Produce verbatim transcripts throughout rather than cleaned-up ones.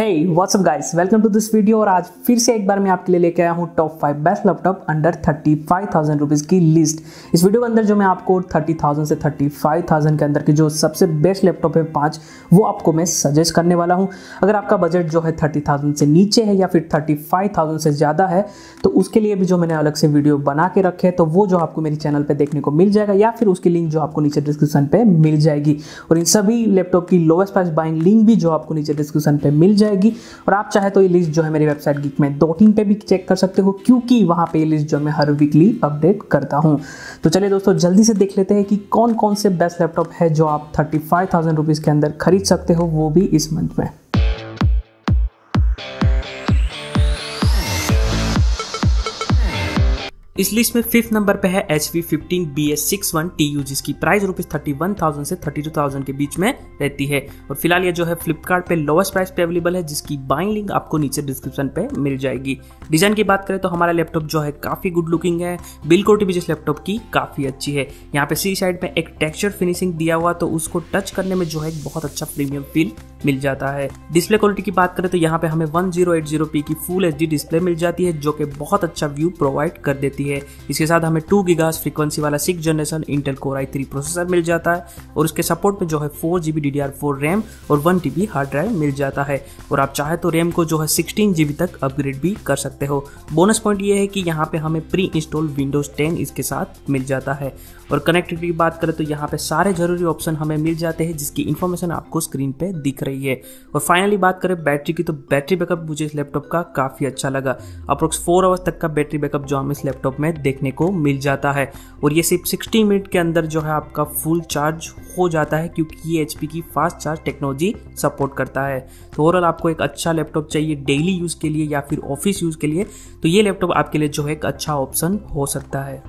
Hey, what's up guys? Welcome to this video और आज फिर से एक बार मैं आपके लिए लेके आया हूँ top five best laptop under thirty five thousand rupees की लिस्ट। इस वीडियो के अंदर जो मैं आपको थर्टी थाउजेंड से थर्टी फाइव थाउजेंड के अंदर के जो सबसे बेस्ट लैपटॉप है पाँच, वो आपको मैं सजेस्ट करने वाला हूँ। अगर आपका बजट जो है थर्टी थाउजेंड से नीचे है या फिर थर्टी फाइव थाउजेंड से ज़्यादा है तो उसके लिए भी जो मैंने अलग से वीडियो बना के रखे हैं तो वो जो आपको मेरे चैनल पर देखने को मिल जाएगा या फिर उसकी लिंक जो आपको नीचे डिस्क्रिप्शन पर मिल जाएगी। और इन सभी लैपटॉप की लोएस्ट प्राइस बाइंग लिंक भी जो आपको नीचे डिस्क्रिप्शन पर मिल जाएगी। और आप चाहे तो ये लिस्ट जो है मेरी वेबसाइट गीकमैन दो तीन पे भी चेक कर सकते हो क्योंकि वहां पे ये लिस्ट जो मैं हर वीकली अपडेट करता हूं। तो चलिए दोस्तों जल्दी से देख लेते हैं कि कौन कौन से बेस्ट लैपटॉप है जो आप थर्टी फाइव थाउजेंड रुपीज़ के अंदर खरीद सकते हो, वो भी इस मंथ में। इस लिस्ट में फिफ्थ नंबर पे है H P fifteen B S six one T U जिसकी price rupees thirty one thousand से थर्टी टू थाउजेंड के बीच में रहती है। और फिलहाल ये जो है फ्लिपकार्ट पे लोवेस्ट प्राइस पे अवेलेबल है जिसकी बाइंग लिंक आपको नीचे डिस्क्रिप्शन पे मिल जाएगी। डिजाइन की बात करें तो हमारा लैपटॉप जो है काफी गुड लुकिंग है, बिल्ड क्वालिटी भी जिस लैपटॉप की काफी अच्छी है। यहाँ पे सी साइड में एक टेक्सचर फिनिशिंग दिया हुआ तो उसको टच करने में जो है बहुत अच्छा प्रीमियम फील मिल जाता है। डिस्प्ले क्वालिटी की बात करें तो यहाँ पे हमें वन थाउजेंड एटी पी की फुल एचडी डिस्प्ले मिल जाती है जो कि बहुत अच्छा व्यू प्रोवाइड कर देती है। इसके साथ हमें टू गीगाहर्ट्ज़ फ्रीक्वेंसी वाला six generation Intel core i three processor मिल जाता है और इसके सपोर्ट में जो है four GB D D R four RAM और वन टीबी हार्ड ड्राइव मिल जाता है। और आप चाहे तो रैम को जो है सिक्सटीन जीबी तक अपग्रेड भी कर सकते हो। बोनस पॉइंट ये है कि यहाँ पे हमें प्री इंस्टॉल विंडोज टेन इसके साथ मिल जाता है। और कनेक्टिविटी की बात करें तो यहाँ पे सारे जरूरी ऑप्शन हमें मिल जाते हैं जिसकी इन्फॉर्मेशन आपको स्क्रीन पे दिख रही है। और फाइनली बात करें बैटरी की तो बैटरी बैकअप मुझे इस लैपटॉप का काफ़ी अच्छा लगा। अप्रोक्स फोर आवर्स तक का बैटरी बैकअप जो हम इस लैपटॉप में देखने को मिल जाता है और ये सिर्फ सिक्सटी मिनट के अंदर जो है आपका फुल चार्ज हो जाता है क्योंकि ये एचपी की फास्ट चार्ज टेक्नोलॉजी सपोर्ट करता है। तो ओवरऑल आपको एक अच्छा लैपटॉप चाहिए डेली यूज़ के लिए या फिर ऑफिस यूज़ के लिए तो ये लैपटॉप आपके लिए जो है एक अच्छा ऑप्शन हो सकता है।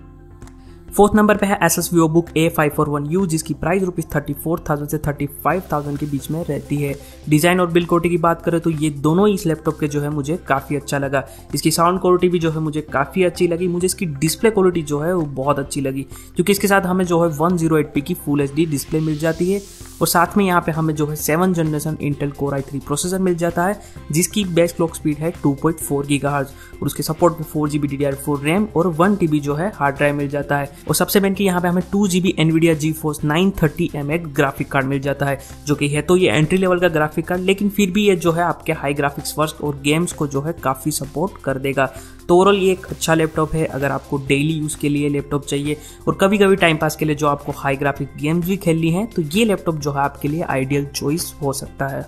फोर्थ नंबर पे है Asus VivoBook A five four one U जिसकी price rupees thirty four thousand से थर्टी फाइव थाउजेंड के बीच में रहती है। डिज़ाइन और बिल्ड क्वालिटी की बात करें तो ये दोनों इस लैपटॉप के जो है मुझे काफ़ी अच्छा लगा। इसकी साउंड क्वालिटी भी जो है मुझे काफ़ी अच्छी लगी। मुझे इसकी डिस्प्ले क्वालिटी जो है वो बहुत अच्छी लगी क्योंकि इसके साथ हमें जो है वन जीरो एट पी की फुल एच डी डिस्प्ले मिल जाती है और साथ में यहाँ पे हमें जो है seven generation Intel core i three processor मिल जाता है जिसकी बेस्ट क्लॉक स्पीड है टू पॉइंट फोर गीगाहर्ट्ज़ और उसके सपोर्ट में four G B D D R four RAM और वन टी बी जो है हार्ड ड्राइव मिल जाता है। और सबसे मेन की यहाँ पे हमें two G B Nvidia GeForce nine thirty M X graphic card मिल जाता है जो कि है तो ये एंट्री लेवल का ग्राफिक कार्ड लेकिन फिर भी ये जो है आपके हाई ग्राफिक्स वर्क और गेम्स को जो है काफ़ी सपोर्ट कर देगा। तो ओवरऑल ये एक अच्छा लैपटॉप है अगर आपको डेली यूज़ के लिए लैपटॉप चाहिए और कभी कभी टाइम पास के लिए जो आपको हाई ग्राफिक गेम्स भी खेलनी है तो ये लैपटॉप जो है आपके लिए आइडियल चॉइस हो सकता है।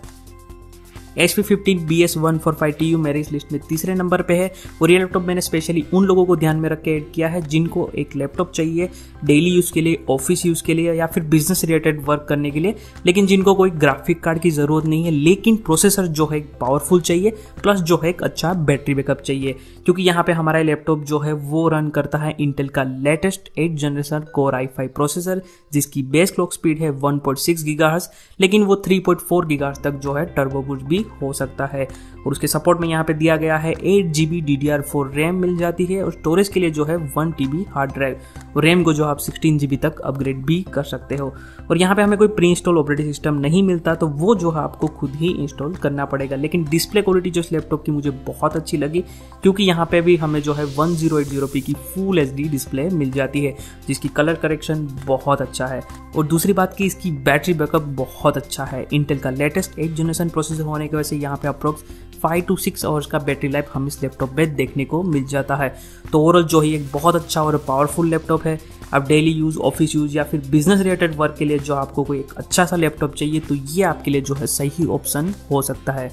H P fifteen B S one four five T U मेरे इस लिस्ट में तीसरे नंबर पे है और ये लैपटॉप मैंने स्पेशली उन लोगों को ध्यान में रख के ऐड किया है जिनको एक लैपटॉप चाहिए डेली यूज़ के लिए, ऑफिस यूज़ के लिए या फिर बिजनेस रिलेटेड वर्क करने के लिए लेकिन जिनको कोई ग्राफिक कार्ड की ज़रूरत नहीं है लेकिन प्रोसेसर जो है पावरफुल चाहिए प्लस जो है एक अच्छा बैटरी बैकअप चाहिए क्योंकि यहाँ पर हमारा लैपटॉप जो है वो रन करता है इंटेल का latest eight generation core i five processor जिसकी बेस क्लॉक स्पीड है वन पॉइंट सिक्स गीगाहर्ट्ज़ लेकिन वो थ्री पॉइंट फोर गीगाहर्ट्ज़ तक जो है टर्बो बूस्ट भी हो सकता है। और उसके सपोर्ट में यहाँ पे दिया गया है eight GB D D R four RAM मिल जाती है और स्टोरेज के लिए जो है वन टीबी हार्ड ड्राइव और रैम को जो आप सिक्सटीन जीबी तक अपग्रेड भी कर सकते हो। और यहाँ पे हमें कोई प्री इंस्टॉल ऑपरेटिंग सिस्टम नहीं मिलता तो वो जो है आपको खुद ही इंस्टॉल करना पड़ेगा। लेकिन डिस्प्ले क्वालिटी जो इस लैपटॉप की मुझे बहुत अच्छी लगी क्योंकि यहाँ पे भी हमें जो है one zero eight zero P की फुल एच डी डिस्प्ले मिल जाती है जिसकी कलर करेक्शन बहुत अच्छा है। और दूसरी बात की इसकी बैटरी बैकअप बहुत अच्छा है। इंटेल का लेटेस्ट एट जनरेशन प्रोसेसर होने की वजह से यहाँ पे approx five two six hours का बैटरी लाइफ हम इस लैपटॉप में देखने को मिल जाता है। तो ओवरऑल जो है एक बहुत अच्छा और पावरफुल लैपटॉप है। आप डेली यूज़, ऑफिस यूज़ या फिर बिजनेस रिलेटेड वर्क के लिए जो आपको कोई एक अच्छा सा लैपटॉप चाहिए तो ये आपके लिए जो है सही ऑप्शन हो सकता है।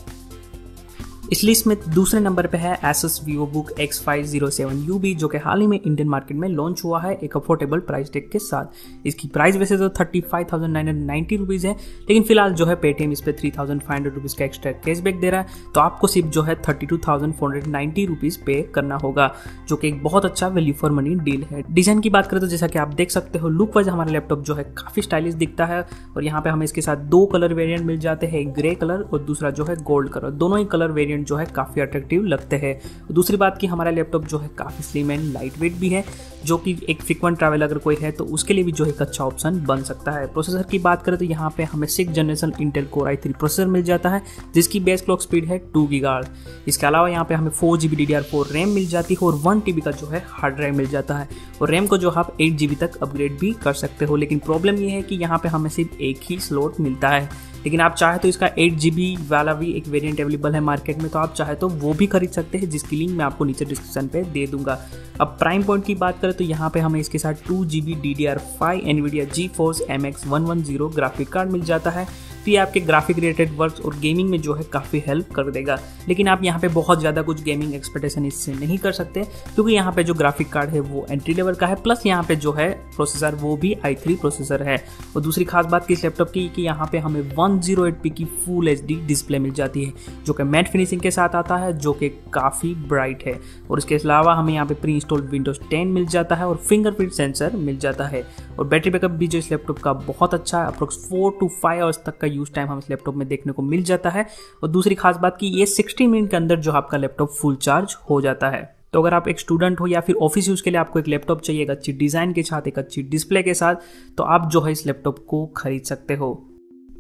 इस लिस्ट में दूसरे नंबर पे है Asus VivoBook X five zero seven U B जो कि हाल ही में इंडियन मार्केट में लॉन्च हुआ है एक अफोर्डेबल प्राइस टैग के साथ। इसकी प्राइस वैसे तो thirty five thousand nine hundred ninety rupees है लेकिन फिलहाल जो है पेटीएम इस पर three thousand five hundred rupees का एक्स्ट्रा कैशबैक दे रहा है तो आपको सिर्फ जो है thirty two thousand four hundred ninety rupees pay करना होगा जो कि एक बहुत अच्छा वैल्यू फॉर मनी डील है। डिज़ाइन की बात करें तो जैसा कि आप देख सकते हो लुक वाइज हमारा लैपटॉप जो है काफ़ी स्टाइलिश दिखता है और यहाँ पर हमें इसके साथ दो कलर वेरियंट मिल जाते हैं, एक ग्रे कलर और दूसरा जो है गोल्ड कलर। दोनों ही कलर वेरियंट सेगमेंट जो है काफ़ी अट्रैक्टिव लगते हैं। दूसरी बात कि हमारा लैपटॉप जो है काफ़ी स्लिम एंड लाइट वेट भी है, जो कि एक फ्रिक्वेंट ट्रैवल अगर कोई है तो उसके लिए भी जो है एक अच्छा ऑप्शन बन सकता है। प्रोसेसर की बात करें तो यहाँ पे हमें six generation Intel core i three processor मिल जाता है, जिसकी बेस क्लॉक स्पीड है टू गीगाहर्ट्ज़। इसके अलावा यहाँ पे हमें four G B D D R four RAM मिल जाती है और वन टी बी का जो है हार्ड ड्राइव मिल जाता है, और रैम को जो आप एट जी बी तक अपग्रेड भी कर सकते हो। लेकिन प्रॉब्लम ये है कि यहाँ पे हमें सिर्फ एक ही स्लॉट मिलता है, लेकिन आप चाहे तो इसका एट जी बी वाला भी एक वेरिएंट अवेलेबल है मार्केट में, तो आप चाहे तो वो भी खरीद सकते हैं, जिसकी लिंक मैं आपको नीचे डिस्क्रिप्शन पे दे दूंगा। अब प्राइम पॉइंट की बात करें तो यहाँ पे हमें इसके साथ two G B D D R five Nvidia GeForce M X one one zero graphic card मिल जाता है, तो ये आपके ग्राफिक रिलेटेड वर्क और गेमिंग में जो है काफ़ी हेल्प कर देगा। लेकिन आप यहाँ पे बहुत ज़्यादा कुछ गेमिंग एक्सपेक्टेशन इससे नहीं कर सकते, क्योंकि यहाँ पे जो ग्राफिक कार्ड है वो एंट्री लेवल का है, प्लस यहाँ पे जो है प्रोसेसर वो भी आई थ्री प्रोसेसर है। और दूसरी खास बात की इस लैपटॉप की कि यहाँ पे हमें वन ज़ीरो एट पी की फुल एच डी डिस्प्ले मिल जाती है, जो कि मैट फिनिशिंग के साथ आता है, जो कि काफ़ी ब्राइट है। और इसके अलावा हमें यहाँ पे प्री इंस्टॉल्ड विंडोज टेन मिल जाता है और फिंगरप्रिंट सेंसर मिल जाता है, और बैटरी बैकअप भी जो इस लैपटॉप का बहुत अच्छा है, approx four to five hours तक का यूज टाइम हम इस लैपटॉप में देखने को मिल जाता है। और दूसरी खास बात कि ये सिक्सटी मिनट के अंदर जो आपका लैपटॉप फुल चार्ज हो जाता है। तो अगर आप एक स्टूडेंट हो या फिर ऑफिस यूज़ के लिए आपको एक लैपटॉप चाहिए एक अच्छी डिज़ाइन के साथ, एक अच्छी डिस्प्ले के साथ, तो आप जो है इस लैपटॉप को खरीद सकते हो।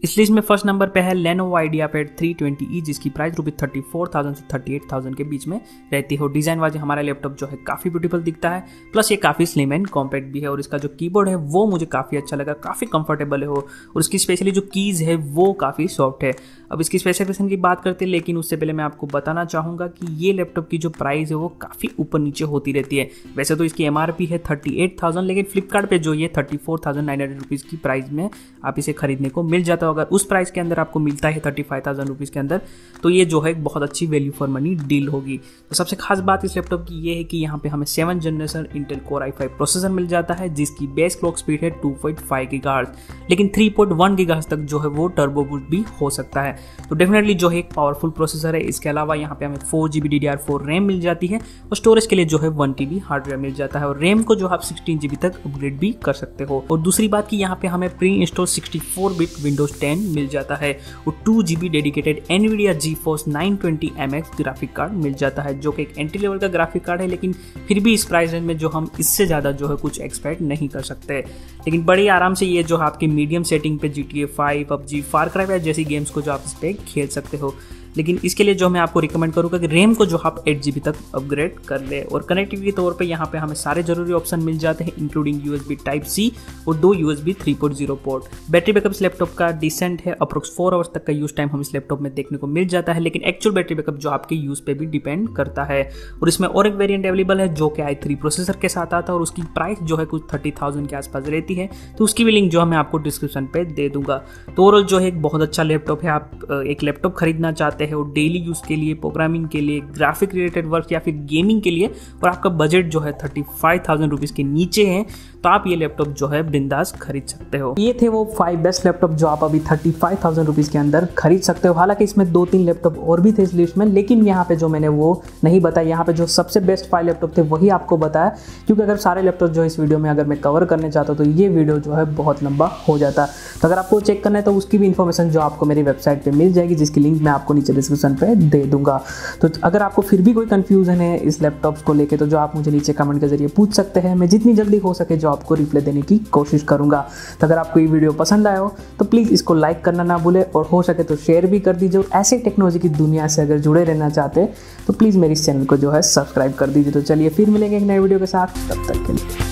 इस लिस्ट में फर्स्ट नंबर पे है Lenovo IdeaPad three twenty E, जिसकी price rupees thirty four thousand से थर्टी एट थाउजेंड के बीच में रहती है। डिज़ाइन वाइज हमारा लैपटॉप जो है काफ़ी ब्यूटीफुल दिखता है, प्लस ये काफ़ी स्लिम एंड कॉम्पैक्ट भी है, और इसका जो कीबोर्ड है वो मुझे काफ़ी अच्छा लगा, काफ़ी कंफर्टेबल है हो, और इसकी स्पेशली जो कीज़ है वो काफ़ी सॉफ्ट है। अब इसकी स्पेसिफिकेशन की बात करते हैं, लेकिन उससे पहले मैं आपको बताना चाहूँगा कि ये लैपटॉप की जो प्राइस है वो काफ़ी ऊपर नीचे होती रहती है। वैसे तो इसकी एम आर पी है थर्टी एट थाउजेंड, लेकिन फ्लिपकार्ट पे जो ये thirty four thousand nine hundred rupees की प्राइस में आप इसे खरीदने को मिल जाता है। अगर उस प्राइस के अंदर आपको मिलता है थर्टी फाइव थाउजेंड रुपीज़ के अंदर, तो ये जो है एक बहुत अच्छी वैल्यू फॉर मनी डील होगी। तो सबसे खास बात इस लैपटॉप की ये है कि यहाँ पे हमें seven generation Intel core i five processor मिल जाता है, जिसकी बेस क्लॉक स्पीड है टू पॉइंट फाइव गीगाहर्ट्ज़, लेकिन थ्री पॉइंट वन गीगाहर्ट्ज़ तक जो है वो टर्बो बूस्ट भी हो सकता है, तो डेफिनेटली जो है एक पावरफुल प्रोसेसर है। इसके अलावा यहाँ पे हमें four G B D D R four RAM मिल जाती है, और स्टोरेज के लिए जो है वन टी बी हार्डवेयर मिल जाता है, और रैम को जो आप सिक्सटीन जी बी तक अपग्रेड भी कर सकते हो। और दूसरी बात की यहाँ पे हमें pre install sixty four bit Windows ten मिल जाता है, और two G B dedicated Nvidia GeForce nine twenty M X graphic card मिल जाता है, जो कि एक एंट्री लेवल का ग्राफिक कार्ड है, लेकिन फिर भी इस प्राइस रेंज में जो हम इससे ज़्यादा जो है कुछ एक्सपेक्ट नहीं कर सकते। लेकिन बड़े आराम से ये जो आपके मीडियम सेटिंग पे G T A five, PUBG, Far Cry जैसी गेम्स को जो आप इस पर खेल सकते हो। लेकिन इसके लिए जो मैं आपको रिकमेंड करूँगा कि रैम को जो आप एट जी बी तक अपग्रेड कर ले। और कनेक्टिविटी के तौर पे यहाँ पे हमें सारे जरूरी ऑप्शन मिल जाते हैं, इंक्लूडिंग यूएसबी टाइप सी और दो USB three point zero port. Battery backup इस लैपटॉप का डिसेंट है, अप्रोक्स फोर आवर्स तक का यूज टाइम हम इस लैपटॉप में देखने को मिल जाता है, लेकिन एक्चुअल बैटरी बैकअप जो आपके यूज़ पर भी डिपेंड करता है। और इसमें और एक वेरियंट अवेलेबल है जो कि आई थ्री प्रोसेसर के साथ आता है, और उसकी प्राइस जो है कुछ थर्टी थाउजेंड के आसपास रहती है, तो उसकी भी लिंक जो है मैं आपको डिस्क्रिप्शन पर दे दूँगा। तो ओवरऑल जो है एक बहुत अच्छा लैपटॉप है। आप एक लैपटॉप खरीदना चाहते है और डेली यूज के लिए, प्रोग्रामिंग के लिए, ग्राफिक रिलेटेड वर्क या फिर गेमिंग के लिए, और आपका बजट जो है थर्टी फाइव थाउजेंड रुपीज के नीचे है, तो आप ये लैपटॉप जो है बिंदास खरीद सकते हो। ये थे वो फाइव बेस्ट लैपटॉप जो आप अभी थर्टी फाइव थाउजेंड रुपीज के अंदर खरीद सकते हो। हालांकि इसमें दो तीन लैपटॉप और भी थे इस लिस्ट में, लेकिन यहाँ पे जो मैंने वो नहीं बताया, यहाँ पे जो सबसे बेस्ट फाइव लैपटॉप थे वही आपको बताया, क्योंकि अगर सारे लैपटॉप जो इस वीडियो में अगर मैं कवर करने चाहता तो ये वीडियो जो है बहुत लंबा हो जाता। तो अगर आपको चेक करना है तो उसकी भी इन्फॉर्मेशन जो आपको मेरी वेबसाइट पर मिल जाएगी, जिसकी लिंक मैं आपको नीचे डिस्क्रिप्शन पे दे दूंगा। तो अगर आपको फिर भी कोई कंफ्यूजन है इस लैपटॉप को लेके, तो जो आप मुझे नीचे कमेंट के जरिए पूछ सकते हैं, मैं जितनी जल्दी हो सके जो आपको रिप्लाई देने की कोशिश करूंगा। तो अगर आपको ये वीडियो पसंद आया हो तो प्लीज़ इसको लाइक करना ना भूले, और हो सके तो शेयर भी कर दीजिए। और ऐसे टेक्नोलॉजी की दुनिया से अगर जुड़े रहना चाहते तो प्लीज़ मेरे इस चैनल को जो है सब्सक्राइब कर दीजिए। तो चलिए फिर मिलेंगे एक नए वीडियो के साथ, तब तक के लिए।